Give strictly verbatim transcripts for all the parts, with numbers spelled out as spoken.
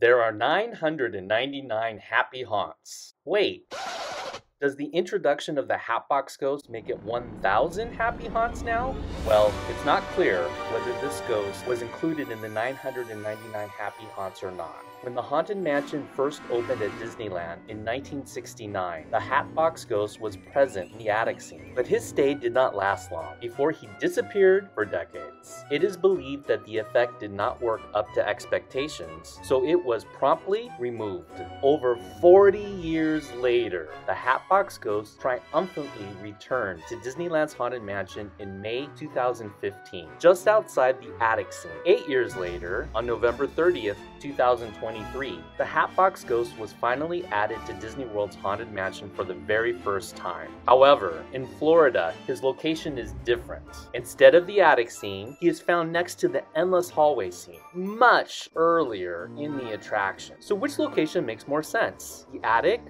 There are nine hundred ninety-nine happy haunts. Wait, does the introduction of the Hatbox Ghost make it one thousand happy haunts now? Well, it's not clear whether this ghost was included in the nine hundred ninety-nine happy haunts or not. When the Haunted Mansion first opened at Disneyland in nineteen sixty-nine, the Hatbox Ghost was present in the attic scene, but his stay did not last long before he disappeared for decades. It is believed that the effect did not work up to expectations, so it was promptly removed. Over forty years later, the Hatbox Ghost triumphantly returned to Disneyland's Haunted Mansion in May two thousand fifteen, just outside the attic scene. Eight years later, on November thirtieth, two thousand twenty, the Hatbox Ghost was finally added to Disney World's Haunted Mansion for the very first time. However, in Florida, his location is different. Instead of the attic scene, he is found next to the Endless Hallway scene, much earlier in the attraction. So which location makes more sense? The attic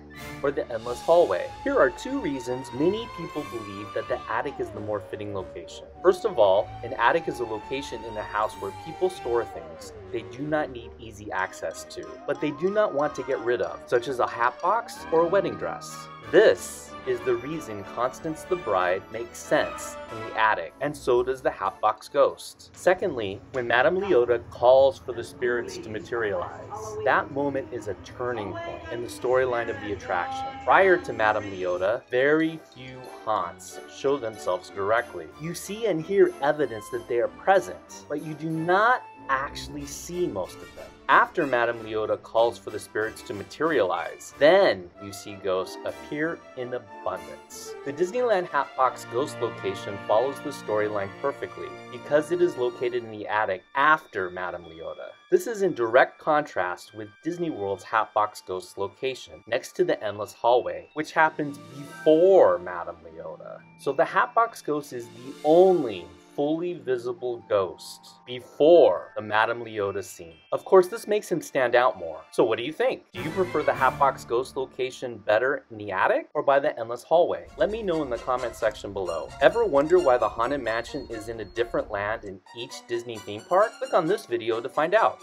or the Endless Hallway? Here are two reasons many people believe that the attic is the more fitting location. First of all, an attic is a location in a house where people store things they do not need easy access to, but they do not want to get rid of, such as a hat box or a wedding dress. This is the reason Constance the Bride makes sense in the attic, and so does the Hatbox Ghost. Secondly, when Madame Leota calls for the spirits to materialize, that moment is a turning point in the storyline of the attraction. Prior to Madame Leota, very few haunts show themselves directly. You see and hear evidence that they are present, but you do not actually see most of them. After Madame Leota calls for the spirits to materialize, then you see ghosts appear in abundance. The Disneyland Hatbox Ghost location follows the storyline perfectly because it is located in the attic after Madame Leota. This is in direct contrast with Disney World's Hatbox Ghost location next to the Endless Hallway, which happens before Madame Leota. So the Hatbox Ghost is the only fully visible ghost before the Madame Leota scene. Of course, this makes him stand out more. So what do you think? Do you prefer the Hatbox Ghost location better in the attic or by the Endless Hallway? Let me know in the comment section below. Ever wonder why the Haunted Mansion is in a different land in each Disney theme park? Click on this video to find out.